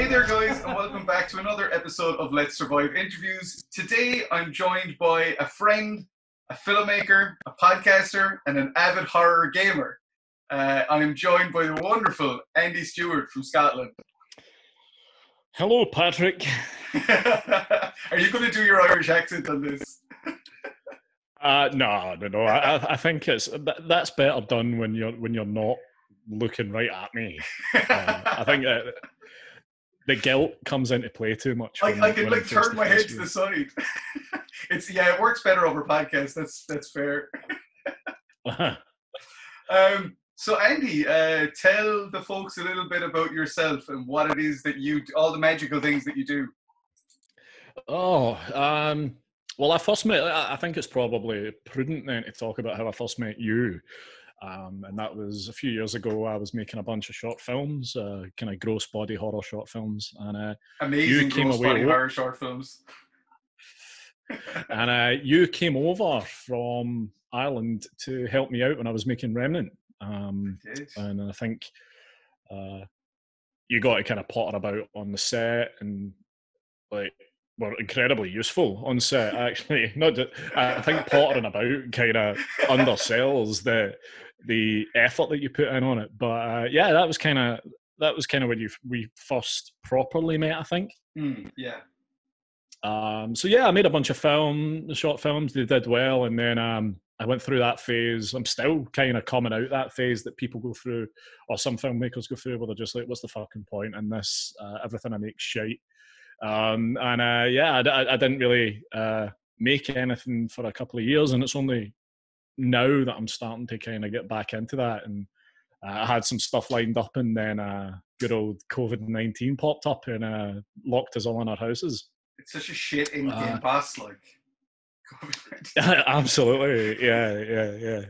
Hey there guys, and welcome back to another episode of Let's Survive Interviews. Today I'm joined by a friend, a filmmaker, a podcaster, and an avid horror gamer. I'm joined by the wonderful Andy Stewart from Scotland. Hello, Patrick. Are you going to do your Irish accent on this? No. I think that's better done when you're not looking right at me. I think the guilt comes into play too much. I can like turn my head to the side. It works better over podcasts. That's fair. So Andy, tell the folks a little bit about yourself and what it is that you do, all the magical things that you do. Well, I first met, I think it's probably prudent then to talk about how I first met you. And that was a few years ago. I was making a bunch of short films, kind of gross body horror short films, and amazing gross body horror short films. And you came over from Ireland to help me out when I was making Remnant, and I think you got to kind of potter about on the set, and like were incredibly useful on set. Actually, I think pottering about kind of undersells the effort that you put in on it, but yeah, that was kind of when we first properly met, I think. So yeah, I made a bunch of short films. They did well, and then I went through that phase. I'm still kind of coming out that phase that people go through, or some filmmakers go through, where they're just like, "What's the fucking point in this? Everything I make shite." I didn't really make anything for a couple of years, and it's only now that I'm starting to kind of get back into that. And I had some stuff lined up, and then good old COVID-19 popped up and locked us all in our houses. It's such a shit in-game pass, like. Absolutely, yeah.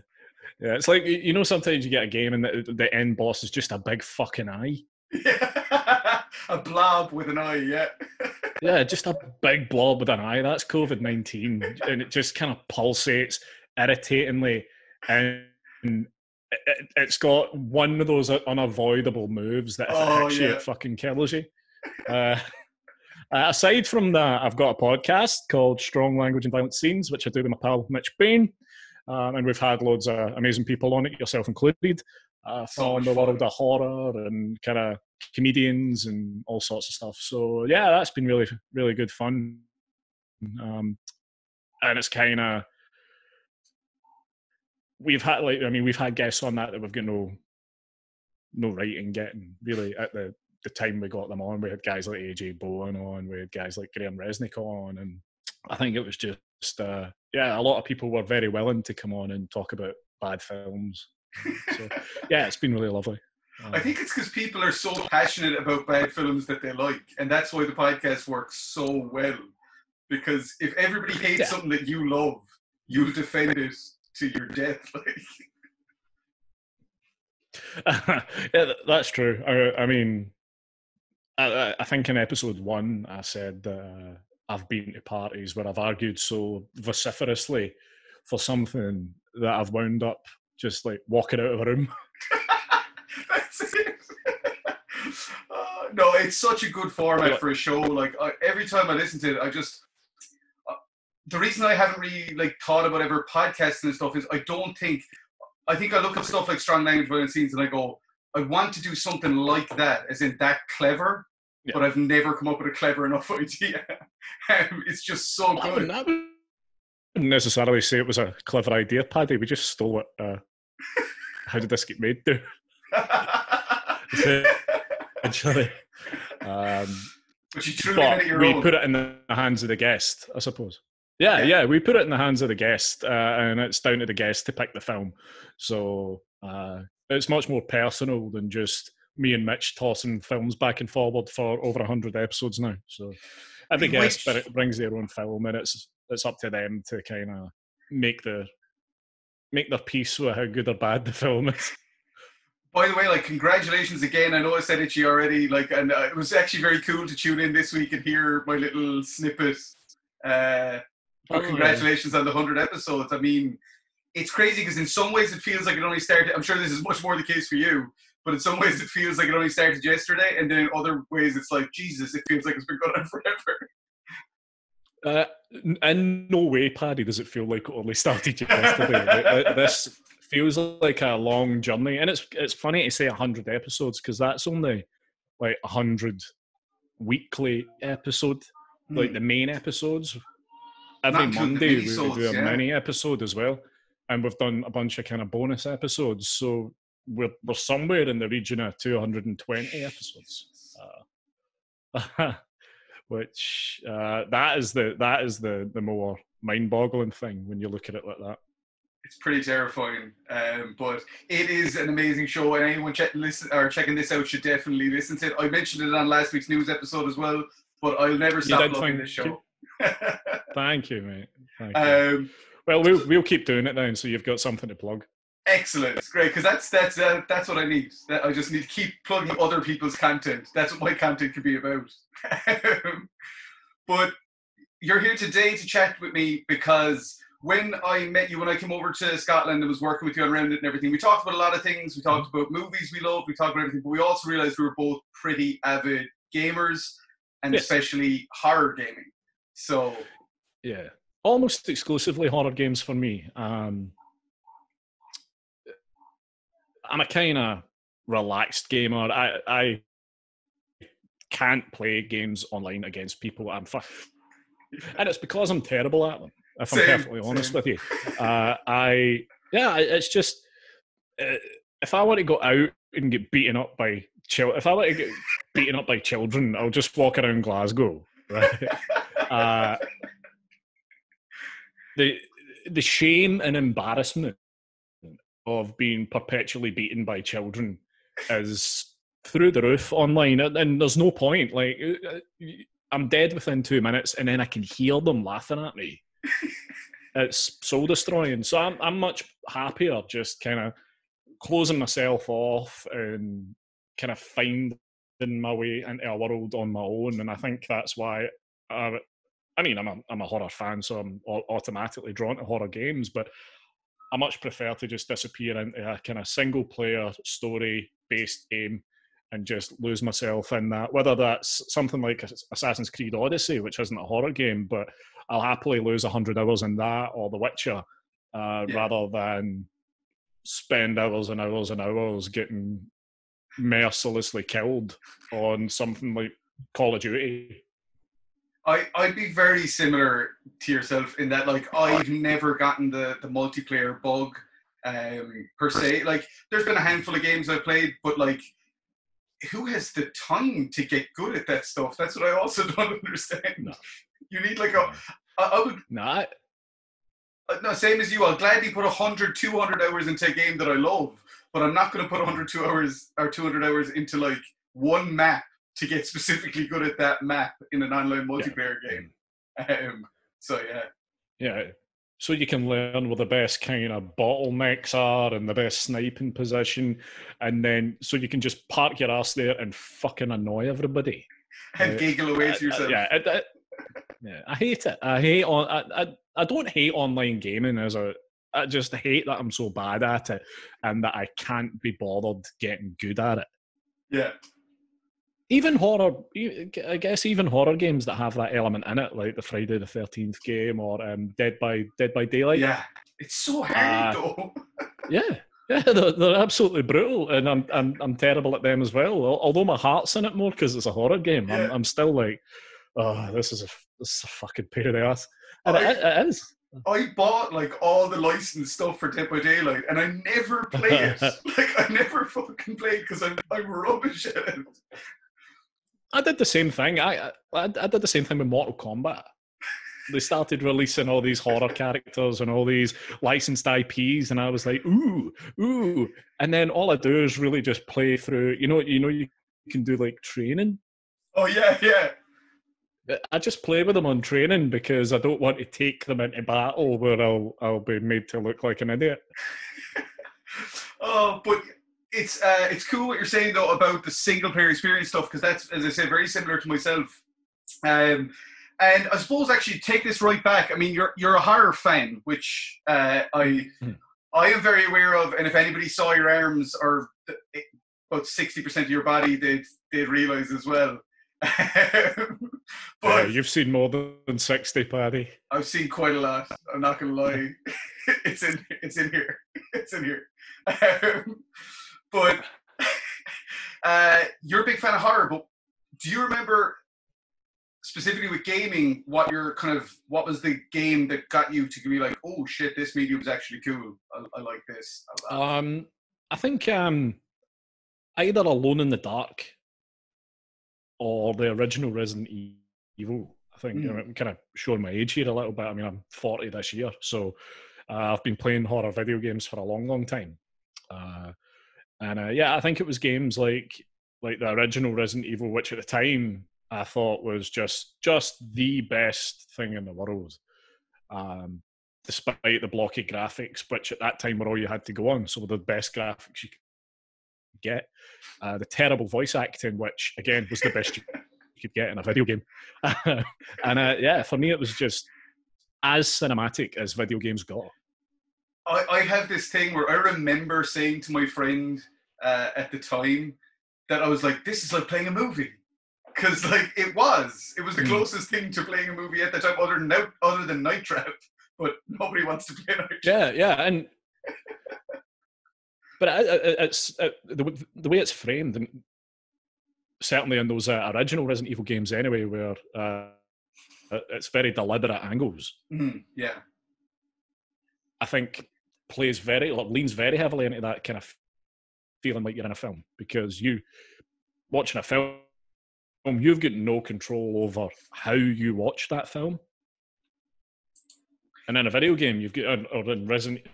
It's like, you know, sometimes you get a game and the end boss is just a big fucking eye. Yeah. A blob with an eye, yeah. Yeah, just a big blob with an eye. That's COVID-19, and it just kind of pulsates irritatingly, and it's got one of those unavoidable moves that it fucking kills you. Aside from that, I've got a podcast called Strong Language and Violent Scenes, which I do with my pal Mitch Bain, and we've had loads of amazing people on it, yourself included, from the world of horror and kind of comedians and all sorts of stuff. So yeah, that's been really, really good fun, and it's kind of we've had guests on that we've got no right in getting really at the time we got them on. We had guys like AJ Bowen on, we had guys like Graham Resnick on, and I think it was just, a lot of people were very willing to come on and talk about bad films. So, yeah, it's been really lovely. I think it's because people are so passionate about bad films that they like, and that's why the podcast works so well, because if everybody hates something that you love, you'll defend it to your death. Yeah, that's true. I mean, I think in episode 1 I said I've been to parties where I've argued so vociferously for something that I've wound up just like walking out of a room. That's it. No, it's such a good format for a show. Like every time I listen to it, I just the reason I haven't really like thought about ever podcasting and stuff is I think I look at stuff like Strong Language Violent Scenes and I go, I want to do something like that, as in that clever, but I've never come up with a clever enough idea. It's just so good. I wouldn't necessarily say it was a clever idea, Paddy. We just stole it. How did this get made? Actually, but you truly made it your own. We put it in the hands of the guest, I suppose. Yeah, we put it in the hands of the guest, and it's down to the guest to pick the film. So it's much more personal than just me and Mitch tossing films back and forward for over 100 episodes now. So every guest brings their own film, and it's up to them to kind of make their peace with how good or bad the film is. By the way, like, congratulations again. I know I said it to you already, like, and it was actually very cool to tune in this week and hear my little snippet. Congratulations on the 100 episodes. I mean, it's crazy because in some ways it feels like it only started, I'm sure this is much more the case for you, but in some ways it feels like it only started yesterday, and then in other ways it's like, Jesus, it feels like it's been going on forever. In no way, Paddy, does it feel like it only started yesterday. This feels like a long journey, and it's funny to say 100 episodes because that's only like 100 weekly episode, like the main episodes. Every Monday we do a mini episode as well, and we've done a bunch of kind of bonus episodes. So we're somewhere in the region of 220 episodes. Which that is the more mind-boggling thing when you look at it like that. It's pretty terrifying, but it is an amazing show, and anyone checking this out should definitely listen to it. I mentioned it on last week's news episode as well, but I'll never stop loving this show. Thank you, mate. Thank you. Well, we'll keep doing it now, so you've got something to plug. Excellent. It's great, because that's what I need. I just need to keep plugging other people's content. That's what my content could be about. But you're here today to chat with me because when I met you, when I came over to Scotland and was working with you on Remnant and everything, we talked about a lot of things. We talked about movies we loved. We talked about everything, but we also realized we were both pretty avid gamers, and especially horror gaming. So yeah, almost exclusively horror games for me. I'm a kind of relaxed gamer. I can't play games online against people. And it's because I'm terrible at them, if I'm perfectly honest with you. It's just, if I want to go out and get beaten up by children, I'll just walk around Glasgow. Right? The shame and embarrassment of being perpetually beaten by children is through the roof online, and there's no point. Like, I'm dead within 2 minutes, and then I can hear them laughing at me. It's soul destroying. So I'm much happier just kind of closing myself off and kind of finding my way into a world on my own. And I think that's why I'm a horror fan, so I'm automatically drawn to horror games, but I much prefer to just disappear into a kind of single-player story-based game and just lose myself in that. Whether that's something like Assassin's Creed Odyssey, which isn't a horror game, but I'll happily lose 100 hours in that, or The Witcher, rather than spend hours and hours and hours getting mercilessly killed on something like Call of Duty. I'd be very similar to yourself in that, like, I've never gotten the multiplayer bug per se. Like, there's been a handful of games I've played, but, like, who has the time to get good at that stuff? That's what I also don't understand. No. You need, like, same as you. I'll gladly put 100, 200 hours into a game that I love, but I'm not going to put 200 hours into, like, one map to get specifically good at that map in an online multiplayer game. So you can learn where the best kind of bottlenecks are and the best sniping position, and then so you can just park your ass there and fucking annoy everybody and giggle away to yourself. I hate it. I don't hate online gaming I just hate that I'm so bad at it and that I can't be bothered getting good at it. Yeah. Even horror games that have that element in it, like the Friday the 13th game or Dead by Daylight. Yeah, it's so hard though. They're absolutely brutal, and I'm terrible at them as well. Although my heart's in it more because it's a horror game. Yeah. I'm still like, this is a fucking pain in the ass, and it is. I bought like all the licensed stuff for Dead by Daylight, and I never play it. Like, I never fucking play it because I'm rubbish at it. I did the same thing. I did the same thing with Mortal Kombat. They started releasing all these horror characters and all these licensed IPs, and I was like, ooh. And then all I do is really just play through. You know, you can do like training. Oh yeah. I just play with them on training because I don't want to take them into battle where I'll be made to look like an idiot. Oh, but. It's cool what you're saying though about the single player experience stuff, because that's, as I said, very similar to myself. And I suppose actually take this right back. I mean, you're a horror fan, which I am very aware of. And if anybody saw your arms or about 60% of your body, they'd realize as well. But yeah, you've seen more than 60, Paddy. I've seen quite a lot. I'm not going to lie. It's in here. But you're a big fan of horror. But do you remember specifically with gaming, what was the game that got you to be like, oh shit, this medium is actually cool. I like this. I think either Alone in the Dark or the original Resident Evil. I think I'm kind of showing my age here a little bit. I mean, I'm 40 this year, so I've been playing horror video games for a long, long time. And I think it was games like the original Resident Evil, which at the time I thought was just the best thing in the world, despite the blocky graphics, which at that time were all you had to go on. So the best graphics you could get, the terrible voice acting, which again was the best you could get in a video game. and for me it was just as cinematic as video games got. I have this thing where I remember saying to my friend at the time that I was like, this is like playing a movie, because like it was the closest thing to playing a movie at the time, other than Night Trap, but nobody wants to play Night Trap. And but it's the way it's framed, and certainly in those original Resident Evil games anyway, where it's very deliberate angles. Mm, yeah. I think leans very heavily into that kind of feeling like you're in a film, because you watching a film, you've got no control over how you watch that film. And in a video game, you've got, or in Resident Evil,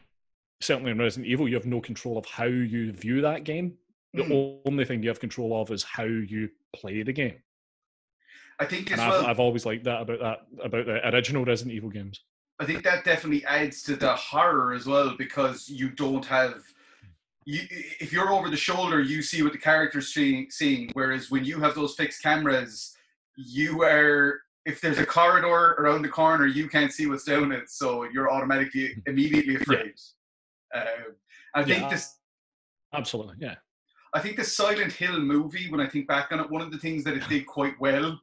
certainly in Resident Evil, you have no control of how you view that game. The only thing you have control of is how you play the game. I think I've always liked that about the original Resident Evil games. I think that definitely adds to the horror as well, because you don't have... if you're over the shoulder, you see what the character's seeing, whereas when you have those fixed cameras, you are... if there's a corridor around the corner, you can't see what's down it, so you're immediately afraid. Yeah. I think the Silent Hill movie, when I think back on it, one of the things that it did quite well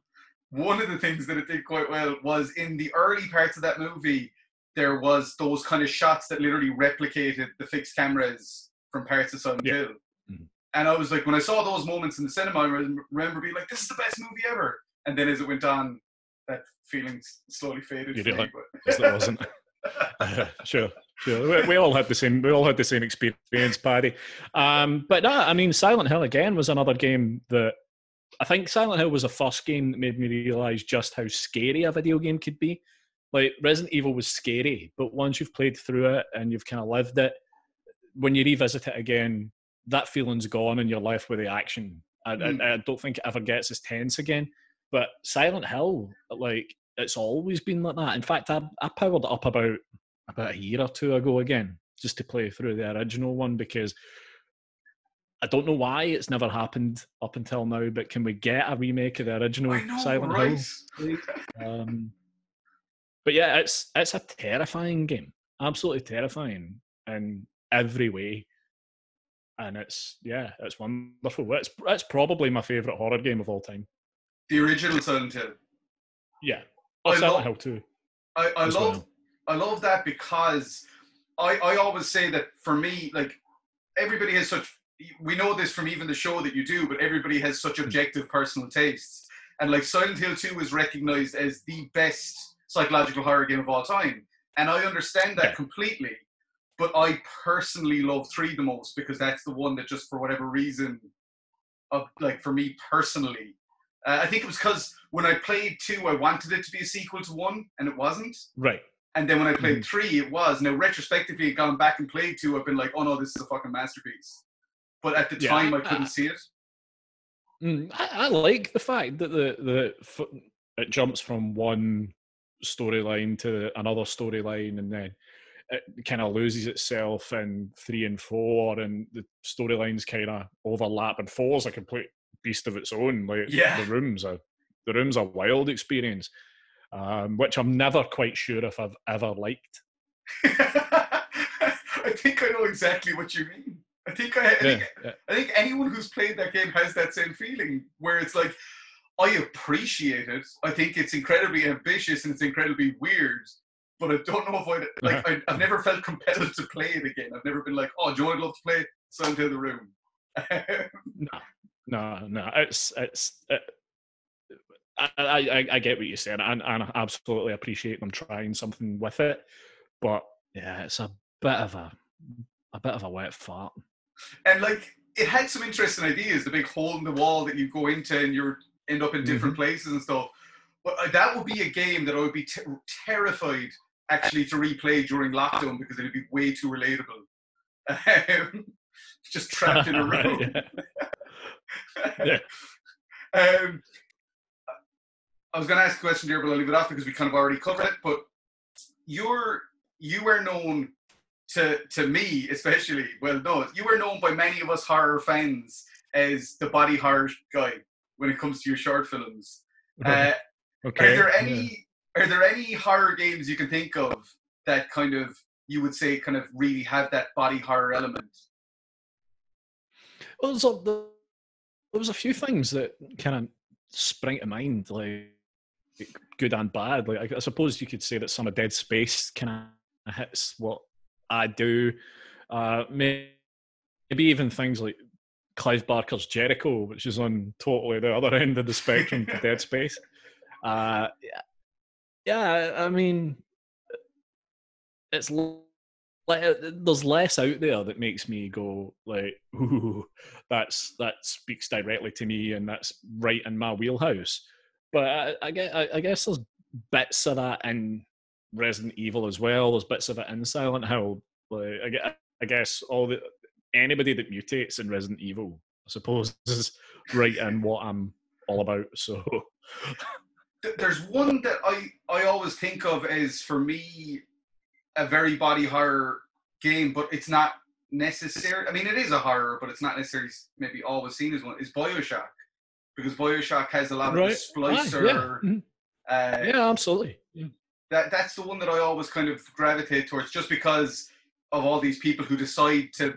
was in the early parts of that movie, there was those kind of shots that literally replicated the fixed cameras from parts of Silent Hill. Mm-hmm. And I was like, when I saw those moments in the cinema, I remember being like, this is the best movie ever. And then as it went on, that feeling slowly faded. It wasn't. Sure. We all had the same experience, Paddy. Silent Hill again was another game that I think Silent Hill was the first game that made me realise just how scary a video game could be. Like Resident Evil was scary, but once you've played through it and you've kind of lived it, when you revisit it again, that feeling's gone and you're left with the action. I don't think it ever gets as tense again. But Silent Hill, like, it's always been like that. In fact, I powered it up about a year or two ago again, just to play through the original one, because I don't know why it's never happened up until now, but can we get a remake of the original Silent Hill? But yeah, it's a terrifying game. Absolutely terrifying in every way. And it's wonderful. It's probably my favourite horror game of all time. The original Silent Hill? Yeah. Silent Hill 2. I love that, because I always say that for me, like, everybody has such... we know this from even the show that you do, but everybody has such objective personal tastes. And, like, Silent Hill 2 is recognised as the best psychological horror game of all time. And I understand that completely. But I personally love 3 the most, because that's the one that just, for whatever reason, for me personally... I think it was because when I played 2, I wanted it to be a sequel to 1, and it wasn't. Right. And then when I played 3, it was. Now, retrospectively, going back and played 2, I've been like, oh no, this is a fucking masterpiece. But at the time, I couldn't see it. I like the fact that it jumps from one storyline to another storyline, and then it kind of loses itself in 3 and 4, and the storylines kind of overlap, and 4 is a complete beast of its own. The rooms are wild experience. which I'm never quite sure if I've ever liked. I think I know exactly what you mean. I think anyone who's played that game has that same feeling where it's like, I appreciate it. I think it's incredibly ambitious and it's incredibly weird, but I don't know if I've never felt compelled to play it again. I've never been like, oh, Joe, I'd love to play Silent Hill: The Room. No. I get what you're saying, and I absolutely appreciate them trying something with it, but yeah, it's a bit of a wet fart. And like, it had some interesting ideas, the big hole in the wall that you go into and you end up in different places and stuff. But that would be a game that I would be terrified actually to replay during lockdown because it would be way too relatable. Just trapped in a room. Yeah. I was going to ask a question there, but I'll leave it off because we kind of already covered it. But you were known to me, especially, you were known by many of us horror fans as the body horror guy when it comes to your short films. Okay. Are there any horror games you can think of that kind of, you would say, kind of really have that body horror element? Well, there was a few things that kind of spring to mind, like good and bad. Like I suppose you could say that some of Dead Space kind of hits what I do. Maybe even things like Clive Barker's Jericho, which is on totally the other end of the spectrum to Dead Space. I mean, it's like there's less out there that makes me go like, ooh, that speaks directly to me and that's right in my wheelhouse. But I guess there's bits of that in Resident Evil as well. There's bits of it in Silent Hill. Like I guess anybody that mutates in Resident Evil, I suppose, is right in what I'm all about. So there's one that I always think of as, for me, a very body horror game, but it's not necessary. I mean, it is a horror, but it's not necessarily maybe always seen as one. Is BioShock, because BioShock has a lot of the splicer. Yeah, absolutely. Yeah. That's the one that I always kind of gravitate towards, just because of all these people who decide to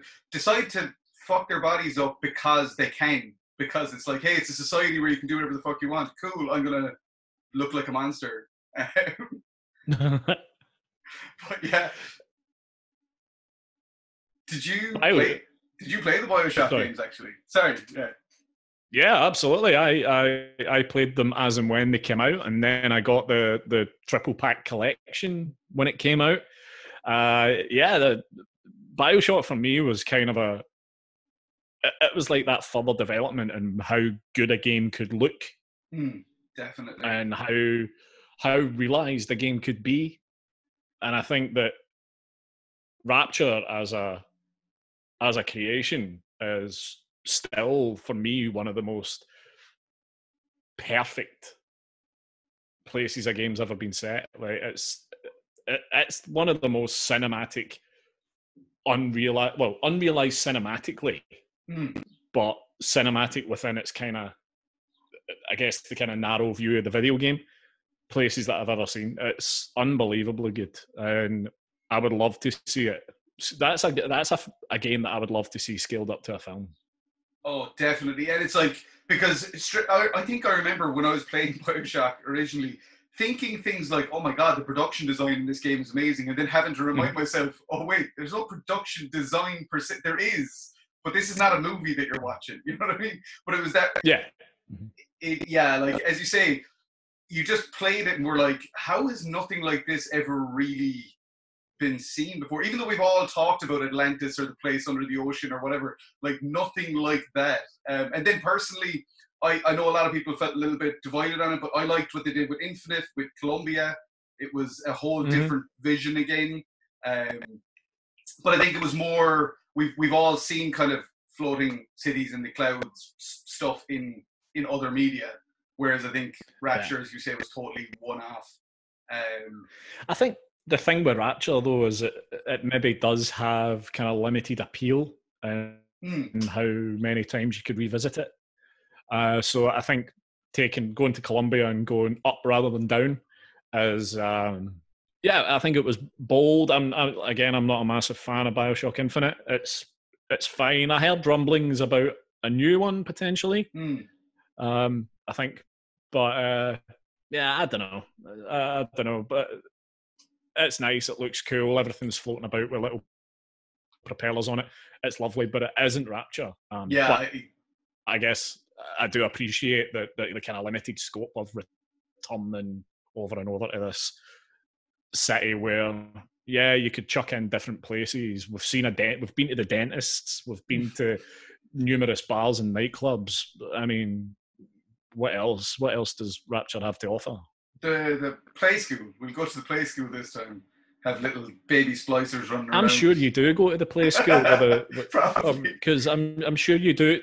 fuck their bodies up because they can. Because it's like, hey, it's a society where you can do whatever the fuck you want. Cool, I'm gonna look like a monster. But yeah, did you play the BioShock games actually? Sorry, yeah. Yeah, absolutely. I played them as and when they came out, and then I got the triple pack collection when it came out. The BioShock for me was kind of it was like that further development and how good a game could look, definitely, and how realized the game could be. And I think that Rapture as a creation is still, for me, one of the most perfect places a game's ever been set. Like it's one of the most cinematic, unrealized cinematically, but cinematic within its kind of, I guess, the kind of narrow view of the video game. Places that I've ever seen. It's unbelievably good, and I would love to see it. That's a game that I would love to see scaled up to a film. Oh, definitely. And it's like, because I think I remember when I was playing BioShock originally, thinking things like, oh my god, the production design in this game is amazing, and then having to remind myself, oh wait, there's no production design per se. There is, but this is not a movie that you're watching. You know what I mean? But it was that. Yeah. Like as you say. You just played it and we're like, how has nothing like this ever really been seen before? Even though we've all talked about Atlantis or the place under the ocean or whatever, like nothing like that. And then personally, I know a lot of people felt a little bit divided on it, but I liked what they did with Infinite, with Columbia. It was a whole different vision again. But I think it was more, we've all seen kind of floating cities in the clouds stuff in other media. Whereas I think Rapture, as you say, was totally one-off. I think the thing with Rapture, though, is it maybe does have kind of limited appeal in how many times you could revisit it. So I think going to Columbia and going up rather than down as I think it was bold. I'm not a massive fan of BioShock Infinite. It's fine. I heard rumblings about a new one potentially. I think, but I don't know. I don't know, but it's nice. It looks cool. Everything's floating about with little propellers on it. It's lovely, but it isn't Rapture. I guess I do appreciate the kind of limited scope of returning over and over to this city where, yeah, you could chuck in different places. We've seen we've been to the dentists. We've been to numerous bars and nightclubs. I mean, what else? What else does Rapture have to offer? The play school. We'll go to the play school this time. Have little baby splicers running around. I'm sure you do go to the play school because I'm sure you do.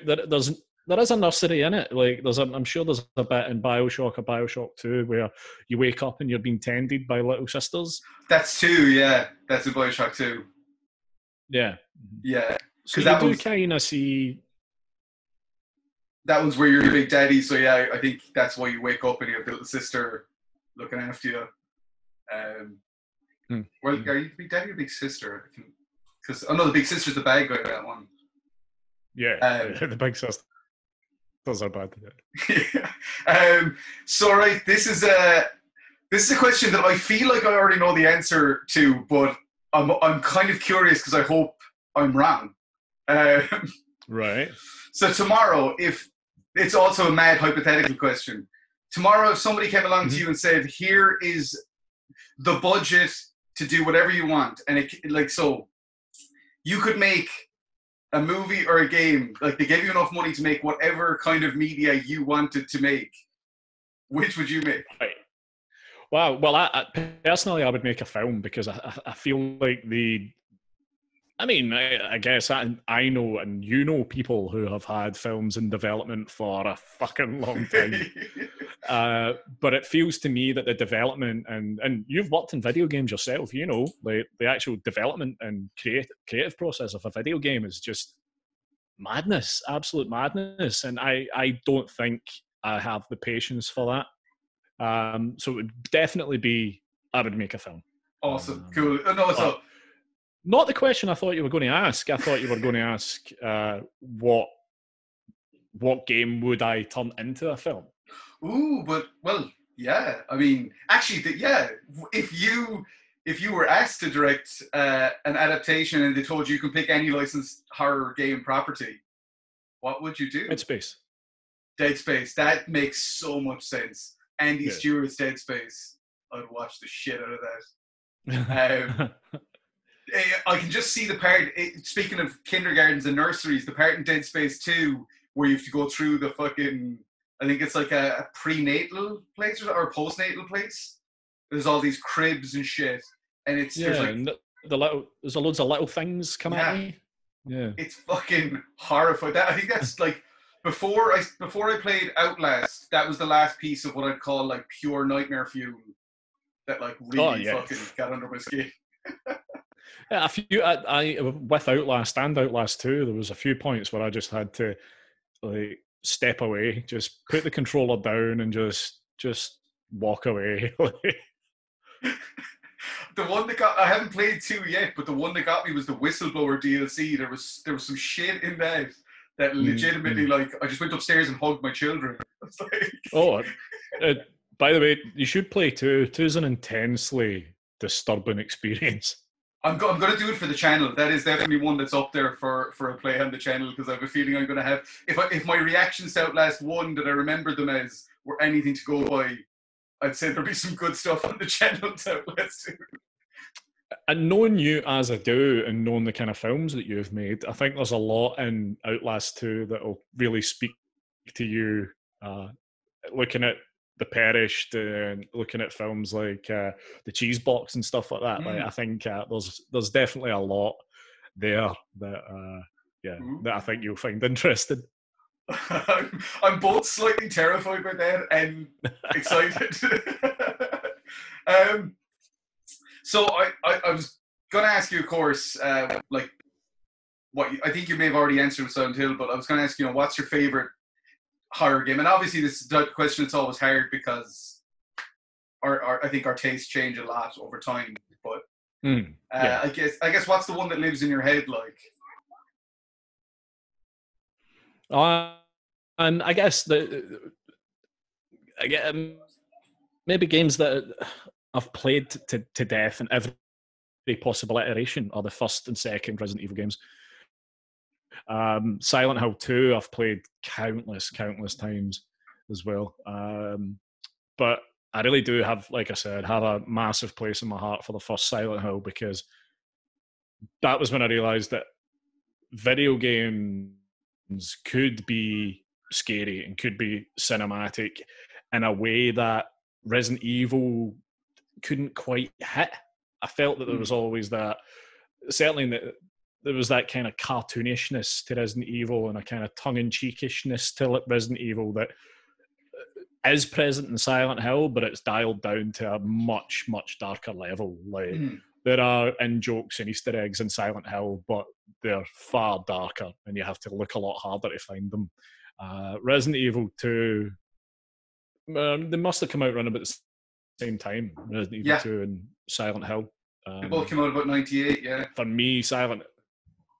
There is a nursery in it. Like I'm sure there's a bit in BioShock or BioShock 2 where you wake up and you're being tended by little sisters. That's 2, yeah. That's in BioShock 2. Yeah. Yeah. So you do kind of see... That one's where you're the big daddy, so yeah, I think that's why you wake up and you have the little sister looking after you. Well, are you the big daddy or big sister? Because the big sister's the bad guy, that one. Yeah, the big sister. Those are bad. Yeah. So right, this is a question that I feel like I already know the answer to, but I'm kind of curious because I hope I'm wrong. Right. So tomorrow, if it's also a mad hypothetical question, tomorrow if somebody came along to you and said, "Here is the budget to do whatever you want," and you could make a movie or a game, like they gave you enough money to make whatever kind of media you wanted to make, which would you make? Right. Wow. Well, I personally would make a film because I feel like I know and you know people who have had films in development for a fucking long time. But it feels to me that the development and you've worked in video games yourself, you know, the actual development and creative process of a video game is just madness, absolute madness. And I don't think I have the patience for that. So it would definitely be, I would make a film. Awesome. Cool. No, it's not. Not the question I thought you were going to ask. I thought you were going to ask what game would I turn into a film? Ooh, yeah. I mean, actually, yeah. If you were asked to direct an adaptation and they told you you can pick any licensed horror game property, what would you do? Dead Space. Dead Space. That makes so much sense. Andy Stewart's Dead Space. I'd watch the shit out of that. I can just see the part, speaking of kindergartens and nurseries, the part in Dead Space 2 where you have to go through the fucking, I think it's like a prenatal place or a postnatal place. There's all these cribs and shit. And it's just there's loads of little things coming at me. Yeah. It's fucking horrifying. I think that's like, before I played Outlast, that was the last piece of what I'd call like pure nightmare fuel that like really fucking got under my skin. Yeah, with Outlast and Outlast 2, there was a few points where I just had to like step away, just put the controller down and just walk away. The one that I haven't played 2 yet, but the one that got me was the Whistleblower DLC. There was some shit in that legitimately I just went upstairs and hugged my children. It's like... Oh, by the way, you should play 2. 2 is an intensely disturbing experience. I'm going to do it for the channel. That is definitely one that's up there for a play on the channel because I have a feeling I'm going to have... If my reactions to Outlast 1 that I remember them as were anything to go by, I'd say there'll be some good stuff on the channel to Outlast 2. And knowing you as I do and knowing the kind of films that you've made, I think there's a lot in Outlast 2 that will really speak to you. Looking at The Perished and looking at films like The Cheese Box and stuff like that. Like, I think there's definitely a lot there that I think you'll find interesting. I'm both slightly terrified by that and excited. So I was going to ask you, of course, I think you may have already answered with Silent Hill, but I was going to ask you, what's your favorite horror game? And obviously this question is always hard because I think our tastes change a lot over time. But yeah. I guess what's the one that lives in your head, like? I guess maybe games that I've played to death in every possible iteration are the first and second Resident Evil games. Silent Hill 2 I've played countless times as well. But I really do have, like I said, have a massive place in my heart for the first Silent Hill, because that was when I realised that video games could be scary and could be cinematic in a way that Resident Evil couldn't quite hit. I felt that there was always that, certainly there was that kind of cartoonishness to Resident Evil and a kind of tongue-in-cheekishness to Resident Evil that is present in Silent Hill, but it's dialed down to a much, much darker level. Like, there are in-jokes and Easter eggs in Silent Hill, but they're far darker and you have to look a lot harder to find them. Resident Evil 2, they must have come out around about the same time, Resident Evil 2 and Silent Hill. They both came out about 98, yeah. For me, Silent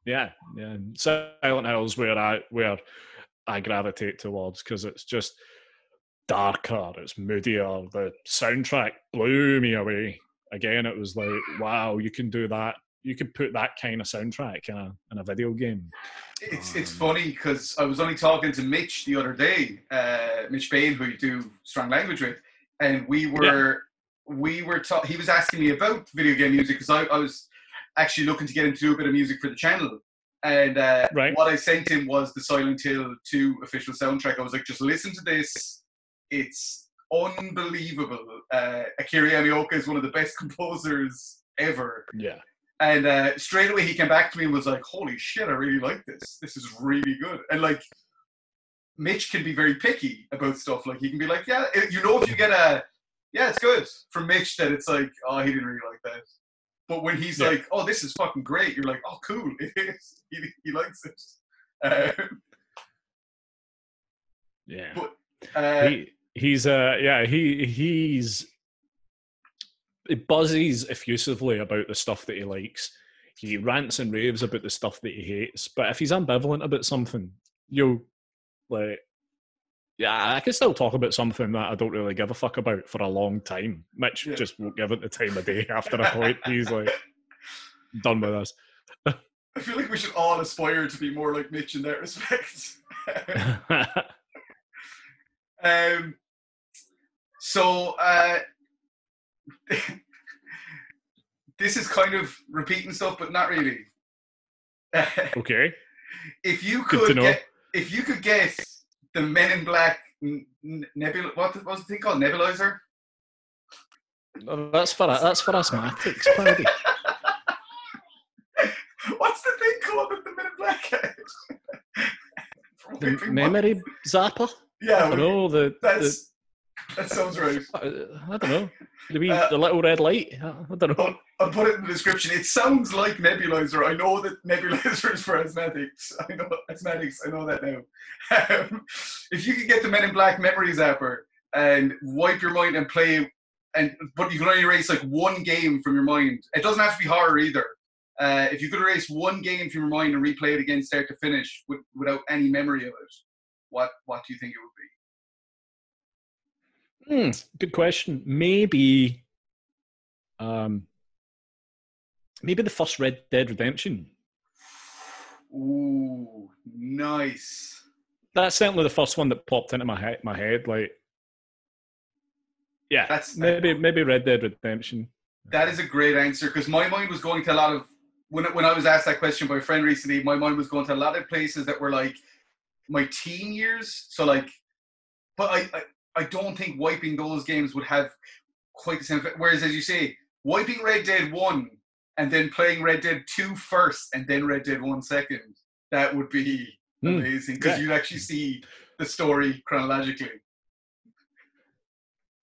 Hill's where I gravitate towards, because it's just darker, it's moodier. The soundtrack blew me away. Again, it was like, wow, you can do that. You could put that kind of soundtrack in a video game. It's funny, because I was only talking to Mitch the other day, Mitch Bain, who you do Strong Language with, and he was asking me about video game music, because I was actually looking to get him to do a bit of music for the channel. And what I sent him was the Silent Hill 2 official soundtrack. I was like, just listen to this. It's unbelievable. Akira Yamaoka is one of the best composers ever. Yeah. And straight away he came back to me and was like, holy shit, I really like this. This is really good. And like, Mitch can be very picky about stuff. Like, he can be like, yeah, you know, if you get a, yeah, it's good. From Mitch, that it's like, oh, he didn't really like that. But when he's like, oh, this is fucking great, you're like, oh, cool, it is. He likes it. Yeah. But, he buzzes effusively about the stuff that he likes. He rants and raves about the stuff that he hates. But if he's ambivalent about something, you'll, like, yeah, I can still talk about something that I don't really give a fuck about for a long time. Mitch just won't give it the time of day after a point. He's like, done with us. I feel like we should all aspire to be more like Mitch in that respect. This is kind of repeating stuff, but not really. Okay. If you could get the Men in Black what was the thing called? Nebulizer? No, that's for asthmatics, buddy. What's the thing called with the Men in Black? The memory zapper? Yeah, that sounds right. I don't know. The little red light. I don't know. I'll put it in the description. It sounds like nebulizer. I know that nebulizer is for asthmatics. I know that now. If you could get the Men in Black memory zapper and wipe your mind and play, but you can only erase like one game from your mind. It doesn't have to be horror either. If you could erase one game from your mind and replay it again, start to finish, without any memory of it, what do you think it would be? Good question. Maybe the first Red Dead Redemption. Ooh, nice. That's certainly the first one that popped into my head. Like, yeah, that's maybe Red Dead Redemption. That is a great answer, because my mind was going to a lot of, when I was asked that question by a friend recently, my mind was going to a lot of places that were like my teen years. So like, but I don't think wiping those games would have quite the same effect. Whereas, as you say, wiping Red Dead 1 and then playing Red Dead 2 first and then Red Dead 1 second, that would be amazing, because you'd actually see the story chronologically.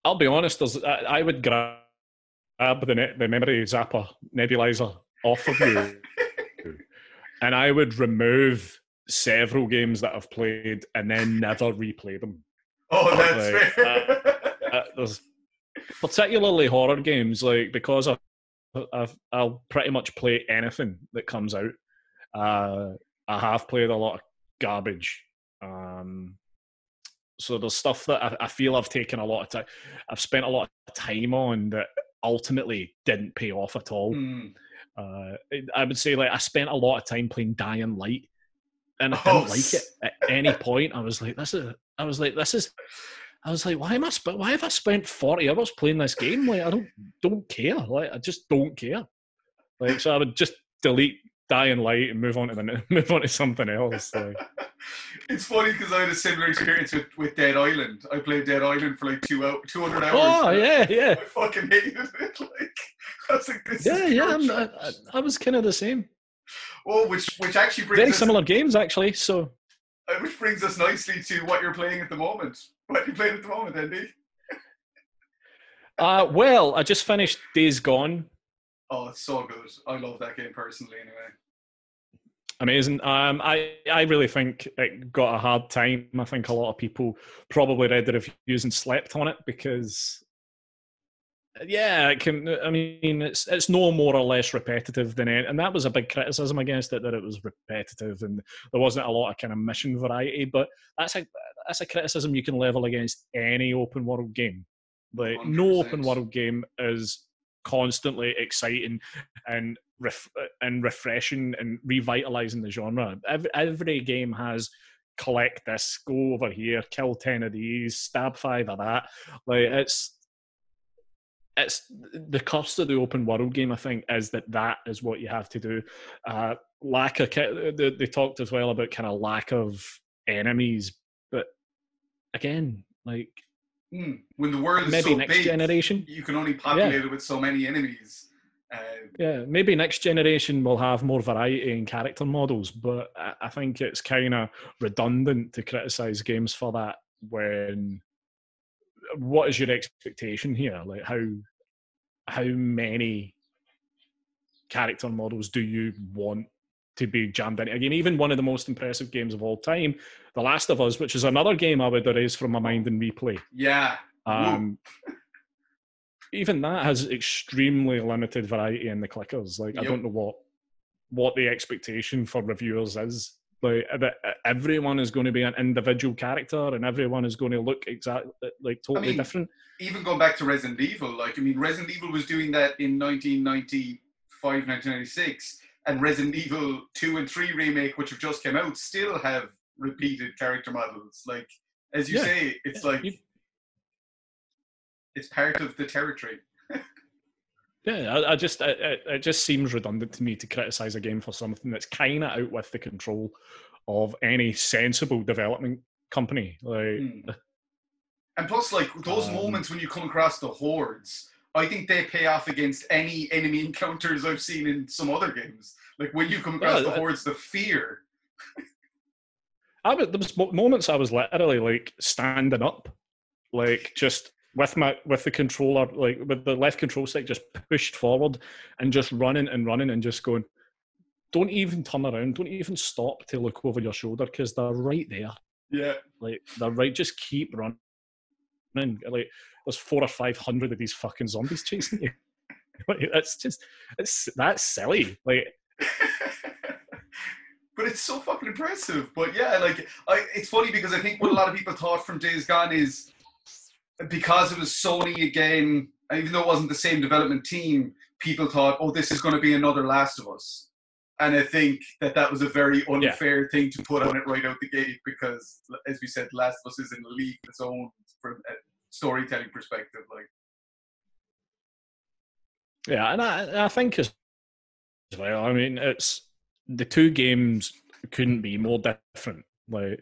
I'll be honest, I would grab the memory zapper nebulizer off of you and I would remove several games that I've played and then never replay them. Oh, that's fair. particularly horror games, like, because I'll pretty much play anything that comes out. I have played a lot of garbage. So there's stuff that I feel I've taken a lot of time, I've spent a lot of time on that ultimately didn't pay off at all. I would say, like, I spent a lot of time playing Dying Light, and I didn't like it at any point. I was like, why have I spent 40 hours playing this game? Like, I don't care. Like, I just don't care. Like, so I would just delete Dying Light and move on to something else. Like. It's funny because I had a similar experience with Dead Island. I played Dead Island for like 200 hours. Oh yeah, yeah. I fucking hated it. Like, I was like, this is I was kind of the same. Oh, which actually brings very similar games actually. So, which brings us nicely to what you're playing at the moment. What are you playing at the moment, Andy? Well, I just finished Days Gone. Oh, it's so good. I love that game personally anyway. Amazing. I really think it got a hard time. I think a lot of people probably read the reviews and slept on it because, yeah, it can. I mean, it's no more or less repetitive than it, and that was a big criticism against it, that it was repetitive and there wasn't a lot of kind of mission variety. But that's a criticism you can level against any open world game. Like, 100%. No open world game is constantly exciting and refreshing and revitalizing the genre. Every game has collect this, go over here, kill 10 of these, stab 5 of that. Like, it's the curse of the open world game, I think, is that is what you have to do. Lack of, they talked as well about kind of lack of enemies, but again, like, when the world is so next big, generation, you can only populate it with so many enemies. Maybe next generation will have more variety in character models, but I think it's kind of redundant to criticize games for that. When what is your expectation here? Like, how many character models do you want to be jammed in a game? Even one of the most impressive games of all time, The Last of Us, which is another game I would erase from my mind and replay. Yeah. Even that has extremely limited variety in the clickers. Like, I don't know what the expectation for reviewers is. Like, everyone is going to be an individual character, and everyone is going to look exactly like different. Even going back to Resident Evil, like, I mean, Resident Evil was doing that in 1995, 1996, and Resident Evil 2 and 3 remake, which have just come out, still have repeated character models. Like, as you say, it's like. It's part of the territory. It just seems redundant to me to criticize a game for something that's kind of out with the control of any sensible development company. Like, and plus, like, those moments when you come across the hordes, I think they pay off against any enemy encounters I've seen in some other games. Like, when you come across the hordes, the fear. There was moments I was literally like standing up, like just. With the controller, like with the left control stick, just pushed forward and just running and just going, don't even turn around, don't even stop to look over your shoulder because they're right there. Yeah. Like, they're right, just keep running. Like, there's 400 or 500 of these fucking zombies chasing you. Like, that's silly. Like, but it's so fucking impressive. But yeah, like, it's funny because I think what a lot of people thought from Days Gone is, because it was Sony again, even though it wasn't the same development team, people thought, oh, this is going to be another Last of Us. And I think that was a very unfair thing to put on it right out the gate because, as we said, Last of Us is in a league of its own from a storytelling perspective. Like, yeah, and I think as well, I mean, it's the two games couldn't be more different. Like,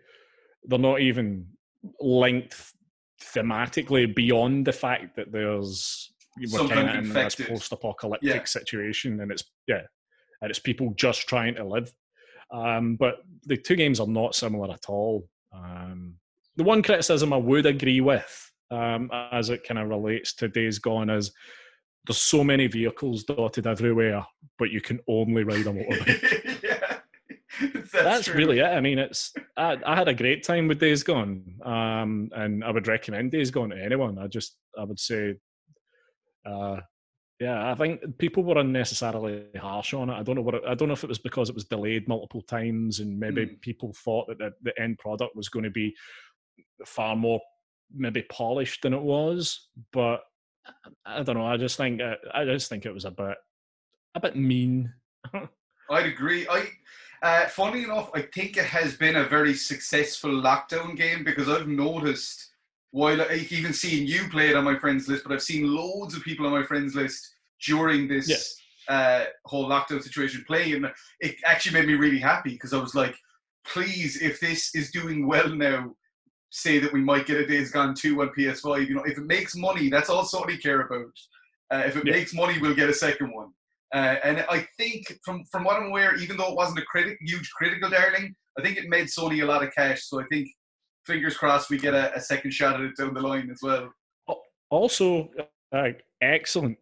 they're not even linked thematically beyond the fact that there's kind of in this post-apocalyptic situation, and it's people just trying to live. But the two games are not similar at all. The one criticism I would agree with, as it kind of relates to Days Gone, is there's so many vehicles dotted everywhere, but you can only ride a motorbike. That's really it. I mean, I had a great time with Days Gone, and I would recommend Days Gone to anyone. I would say Yeah, I think people were unnecessarily harsh on it. I don't know what it, I don't know if it was because it was delayed multiple times, and maybe people thought that the end product was going to be far more maybe polished than it was. But I don't know. I just think it was a bit mean. I'd agree. Funny enough, I think it has been a very successful lockdown game, because I've noticed, while I've even seen you play it on my friends list, but I've seen loads of people on my friends list during this whole lockdown situation playing, and it actually made me really happy, because I was like, please, if this is doing well now, say that we might get a Days Gone 2 on PS5. You know, if it makes money, that's all Sony care about. If it makes money, we'll get a second one. And I think, from what I'm aware, even though it wasn't a huge critical darling, I think it made Sony a lot of cash. So I think, fingers crossed, we get a second shot at it down the line as well. Also, excellent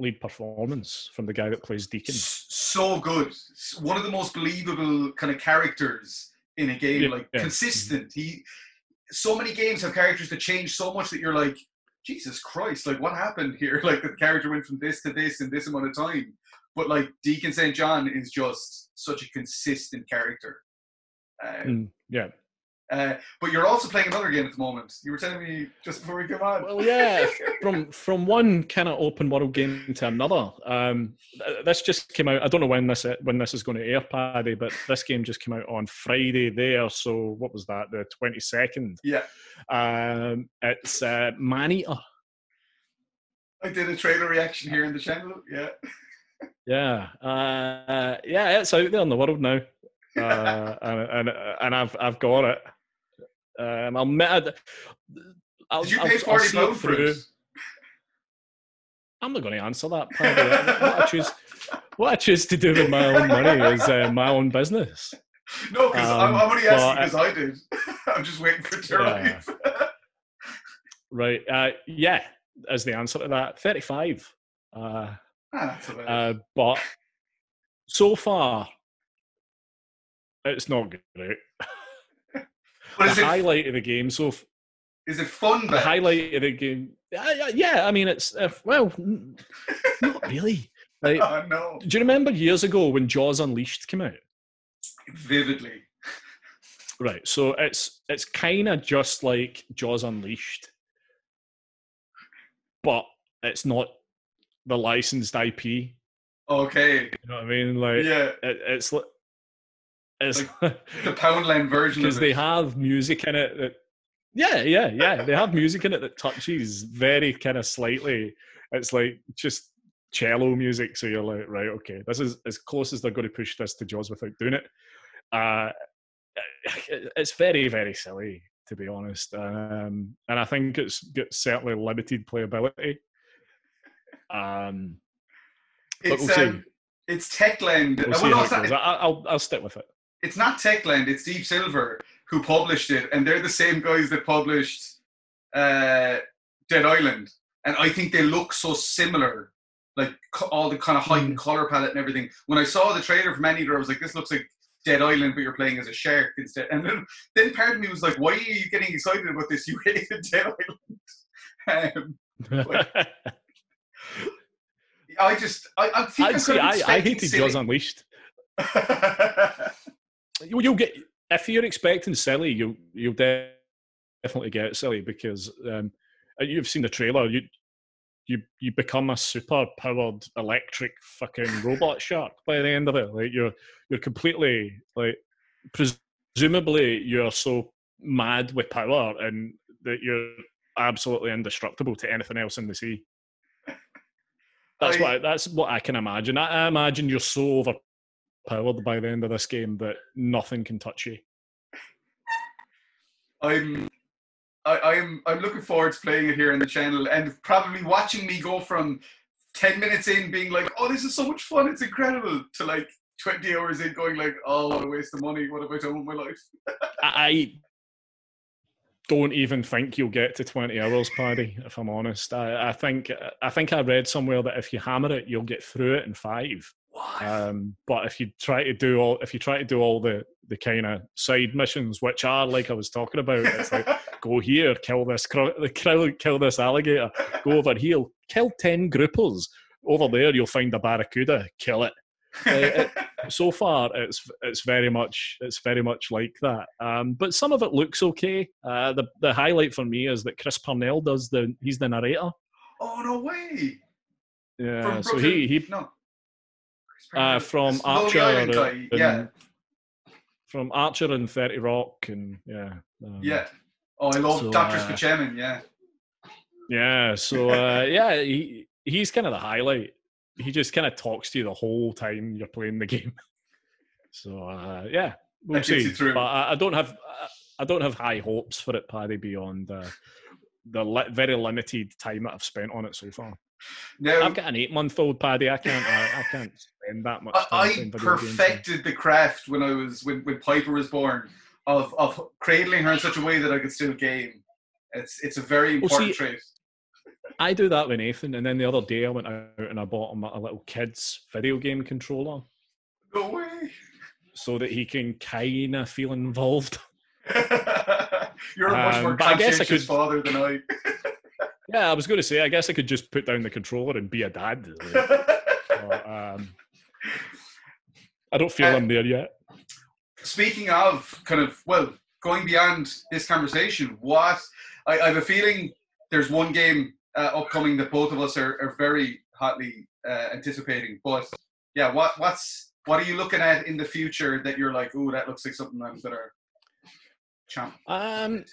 lead performance from the guy that plays Deacon. So good. One of the most believable kind of characters in a game, consistent. So many games have characters that change so much that you're like, Jesus Christ, like, what happened here? Like, the character went from this to this in this amount of time. But, like, Deacon St. John is just such a consistent character. But you're also playing another game at the moment. You were telling me just before we came on. Well, yeah, from one kind of open world game to another. This just came out. I don't know when this is going to air, Paddy, but this game just came out on Friday there. So what was that? The 22nd. Yeah. It's Man Eater. I did a trailer reaction here in the channel. Yeah. Yeah. It's out there in the world now. And I've got it. Did you pay £40 for it? I'm not going to answer that. What I choose to do with my own money is my own business. No, because I'm only asking because I did. I'm just waiting for your life. Right. As the answer to that, 35. That's hilarious. But so far, it's not great. Highlight of the game. So, is it fun? The highlight of the game. Yeah, I mean, it's not really. Like, oh, no. Do you remember years ago when Jaws Unleashed came out? Vividly. Right. So it's kind of just like Jaws Unleashed, but it's not the licensed IP. Okay. You know what I mean? Like, yeah, it's like. Like the Poundland version, because they have music in it that, they have music in it that touches very kind of slightly. It's like just cello music, so you're like, right, okay, this is as close as they're going to push this to Jaws without doing it. It's very, very silly, to be honest, and I think it's certainly limited playability. But we'll see. It's Techland. I'll stick with it. It's not Techland, it's Deep Silver who published it, and they're the same guys that published Dead Island. And I think they look so similar, like all the kind of heightened color palette and everything. When I saw the trailer for Man Eater, I was like, this looks like Dead Island, but you're playing as a shark instead. And then part of me was like, why are you getting excited about this? You hated Dead Island. I hated Jaws Unleashed. You'll get, if you're expecting silly, you'll definitely get silly, because you've seen the trailer. You become a super powered electric fucking robot shark by the end of it. Like you're completely, like, presumably you're so mad with power and that you're absolutely indestructible to anything else in the sea. That's what I can imagine. I imagine you're so overpowered by the end of this game that nothing can touch you. I'm looking forward to playing it here on the channel, and probably watching me go from 10 minutes in being like, oh, this is so much fun, it's incredible, to like 20 hours in going like, oh, what a waste of money, what have I done with my life? I don't even think you'll get to 20 hours, Paddy, if I'm honest. I think I read somewhere that if you hammer it, you'll get through it in 5. But if you try to do all the kind of side missions, which are like I was talking about, it's like go here, kill this alligator, go over here, kill 10 groupers, over there you'll find a barracuda, kill it. So far it's very much like that, but some of it looks okay. The highlight for me is that Chris Parnell he's the narrator. Oh no way. Yeah, so from Archer, from Archer and 30 Rock, and yeah. Oh, I love Dr. Spaceman, yeah. So yeah, he's kind of the highlight. He just kind of talks to you the whole time you're playing the game. So yeah, we'll see. But I don't have high hopes for it, Paddy, beyond the very limited time that I've spent on it so far. Now, I've got an 8-month-old, Paddy. I can't spend that much time. I perfected the craft when Piper was born of cradling her in such a way that I could still game. It's a very important trait. I do that with Nathan, and then the other day I went out and I bought him a little kid's video game controller. No way! So that he can kind of feel involved. You're a much more conscientious father than I. Yeah, I was going to say, I guess I could just put down the controller and be a dad. But, I don't feel I'm there yet. Speaking of going beyond this conversation, I have a feeling there's one game upcoming that both of us are very hotly anticipating. But yeah, what are you looking at in the future that you're like, ooh, that looks like something I'm going to champ into?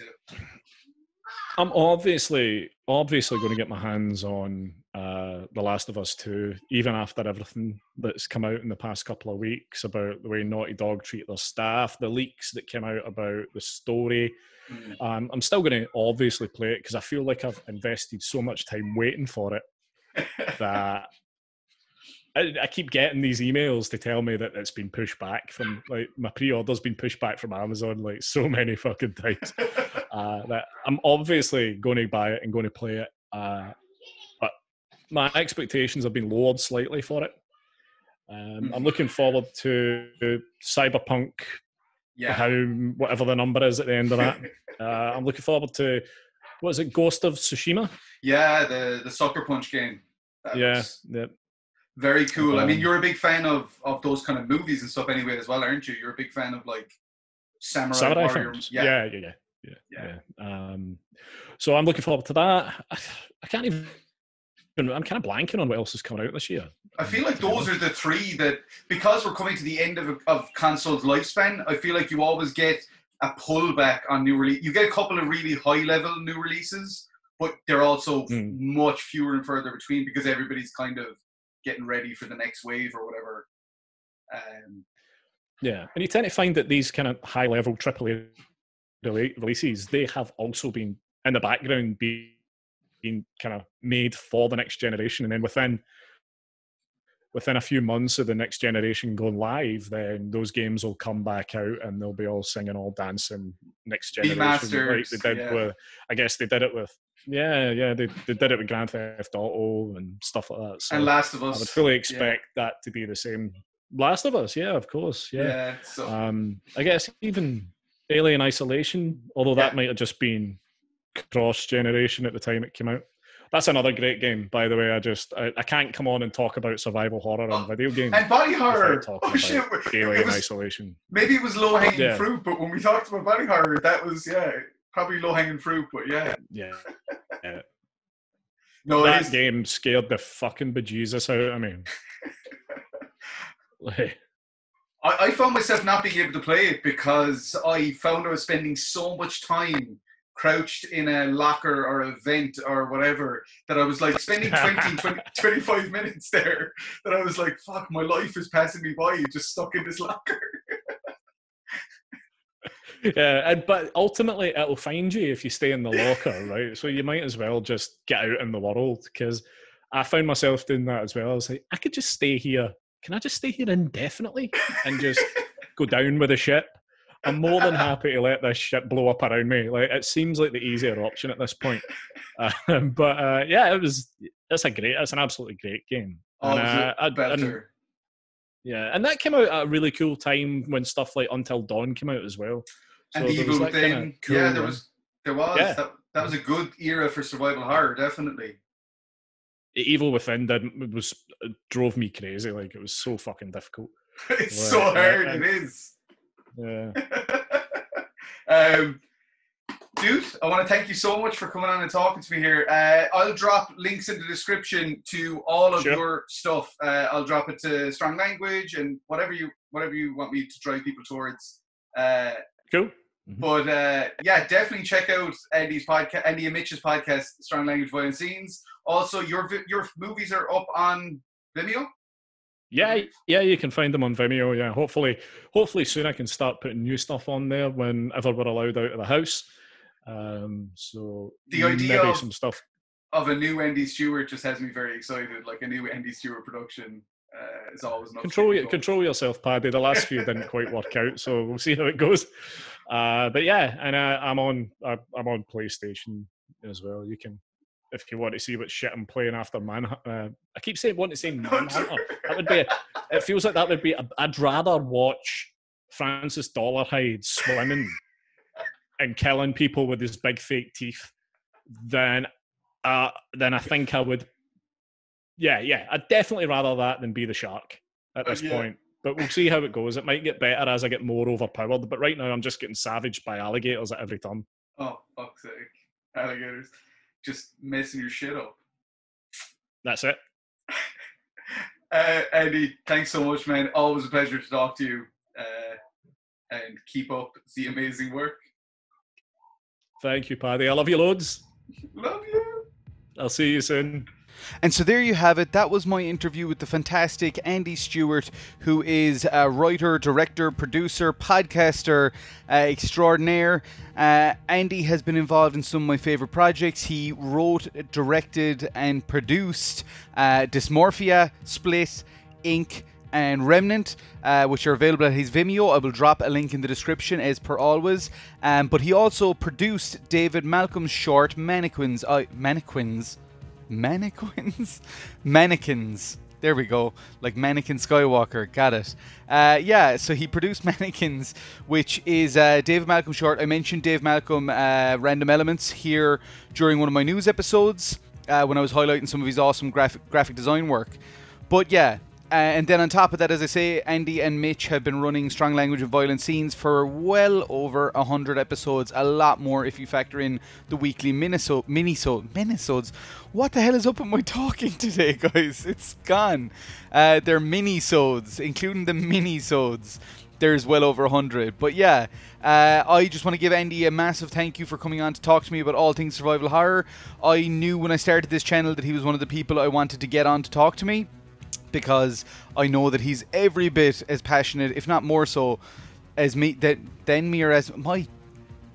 I'm obviously going to get my hands on The Last of Us 2, even after everything that's come out in the past couple of weeks about the way Naughty Dog treat their staff, the leaks that came out about the story. I'm still going to obviously play it because I feel like I've invested so much time waiting for it that I keep getting these emails to tell me that it's been pushed back from, like, my pre-order's been pushed back from Amazon like so many fucking times. That I'm obviously going to buy it and going to play it, but my expectations have been lowered slightly for it. I'm looking forward to Cyberpunk, whatever the number is at the end of that. I'm looking forward to, what is it, Ghost of Tsushima? Yeah, the Sucker Punch game. Very cool. I mean, you're a big fan of those kind of movies and stuff anyway as well, aren't you? You're a big fan of like samurai warrior. Yeah. So I'm looking forward to that. I can't even. I'm kind of blanking on what else is coming out this year. I feel like those are the three that, because we're coming to the end of console's lifespan, I feel like you always get a pullback on new release. You get a couple of really high level new releases, but they're also much fewer and further between because everybody's kind of getting ready for the next wave or whatever. Yeah, and you tend to find that these kind of high level AAA releases, they have also been in the background being kind of made for the next generation, and then within a few months of the next generation going live, then those games will come back out and they'll be all singing, all dancing, next generation. Remasters, like they did with, I guess they did it with, they did it with Grand Theft Auto and stuff like that. So, and Last of Us. I would fully expect that to be the same. Last of Us, yeah, of course, yeah. I guess even Alien: Isolation, although that might have just been cross-generation at the time it came out. That's another great game, by the way. I can't come on and talk about survival horror and video games. And body horror! Oh shit! Alien Isolation. Maybe it was low-hanging fruit, but when we talked about body horror, that was, probably low-hanging fruit, but yeah. No, that game scared the fucking bejesus out of me. I found myself not being able to play it because I found I was spending so much time crouched in a locker or a vent or whatever that I was like spending 25 minutes there that I was like, fuck, my life is passing me by, just stuck in this locker. But ultimately it'll find you if you stay in the locker, right? So you might as well just get out in the world, because I found myself doing that as well. I was like, I could just stay here. Can I just stay here indefinitely and just go down with the ship? I'm more than happy to let this ship blow up around me. Like, it seems like the easier option at this point. It's an absolutely great game. And, Yeah, and that came out at a really cool time when stuff like Until Dawn came out as well. So and Evil Within, cool there was. Yeah. That was a good era for survival horror, definitely. Evil Within drove me crazy. Like, it was so fucking difficult. It's so hard, it is. Yeah. Dude, I want to thank you so much for coming on and talking to me here. I'll drop links in the description to all of your stuff. I'll drop it to Strong Language and whatever you want me to drive people towards. Cool. But yeah, definitely check out Andy and Mitch's podcast, Strong Language Violent Scenes. Also, your movies are up on Vimeo. Yeah, you can find them on Vimeo. Yeah, hopefully soon I can start putting new stuff on there whenever we're allowed out of the house. So the idea maybe some stuff of a new Andy Stewart just has me very excited. Like a new Andy Stewart production is always not control yourself, Paddy. The last few didn't quite work out, so we'll see how it goes. But yeah, and I'm on PlayStation as well. You can, if you want to see what shit I'm playing after Manhunter. I keep saying Manhunter. That would be. It feels like that would be. I'd rather watch Francis Dollarhide swimming and killing people with his big fake teeth than I think I would. Yeah, I'd definitely rather that than be the shark at this point. But we'll see how it goes. It might get better as I get more overpowered. But right now, I'm just getting savaged by alligators at every turn. Oh, fuck's sake. Alligators. Just messing your shit up. That's it. Andy, thanks so much, man. Always a pleasure to talk to you. And keep up the amazing work. Thank you, Paddy. I love you loads. Love you. I'll see you soon. And so there you have it. That was my interview with the fantastic Andy Stewart, who is a writer, director, producer, podcaster extraordinaire. Andy has been involved in some of my favourite projects. He wrote, directed and produced Dysmorphia, Split, Inc. and Remnant, which are available at his Vimeo. I will drop a link in the description as per always. But he also produced David Malcolm's short Mannequins. Mannequins. There we go. Like Mannequin Skywalker. Got it. Yeah, so he produced Mannequins, which is Dave Malcolm short. I mentioned Dave Malcolm Random Elements here during one of my news episodes when I was highlighting some of his awesome graphic design work. But yeah, and then on top of that, as I say, Andy and Mitch have been running Strong Language and Violent Scenes for well over 100 episodes. A lot more if you factor in the weekly minisodes. What the hell is up with my talking today, guys? It's gone. They're minisodes, including the minisodes. There's well over 100. But yeah, I just want to give Andy a massive thank you for coming on to talk to me about all things survival horror. I knew when I started this channel that he was one of the people I wanted to get on to talk to me, because I know that he's every bit as passionate, if not more so, as me than me, or as my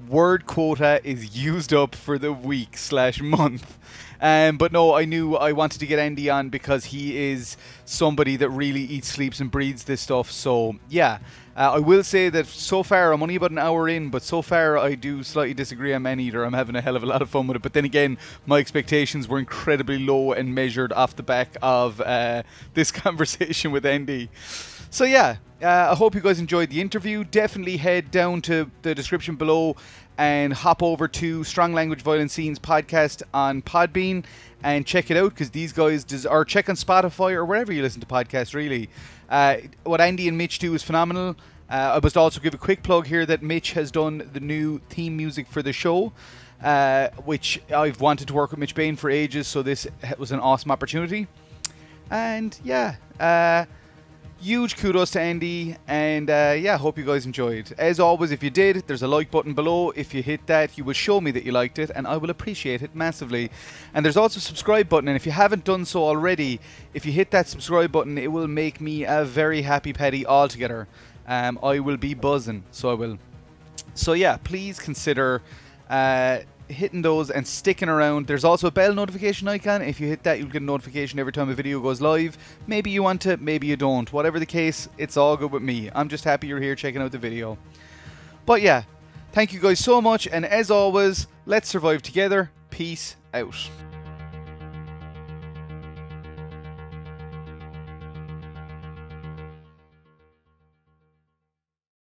word quota is used up for the week / month. But no, I knew I wanted to get Andy on because he is somebody that really eats, sleeps and breathes this stuff. So yeah, I will say that so far, I'm only about an hour in, but so far I do slightly disagree on Man Eater. I'm having a hell of a lot of fun with it. But then again, my expectations were incredibly low and measured off the back of this conversation with Andy. So yeah, I hope you guys enjoyed the interview. Definitely head down to the description below and hop over to Strong Language Violent Scenes podcast on Podbean and check it out, because these guys or check on Spotify or wherever you listen to podcasts, really. What Andy and Mitch do is phenomenal. I must also give a quick plug here that Mitch has done the new theme music for the show, which I've wanted to work with Mitch Bain for ages, so this was an awesome opportunity. And yeah, huge kudos to Andy, and yeah, hope you guys enjoyed. As always, if you did, there's a like button below. If you hit that, you will show me that you liked it, and I will appreciate it massively. And there's also a subscribe button, and if you haven't done so already, if you hit that subscribe button, it will make me a very happy Paddy altogether. I will be buzzing, so I will. So yeah, please consider hitting those and sticking around. There's also a bell notification icon. If you hit that, you'll get a notification every time a video goes live. Maybe you want to, maybe you don't. Whatever the case, it's all good with me. I'm just happy you're here checking out the video. But yeah, thank you guys so much, and as always, let's survive together. Peace out.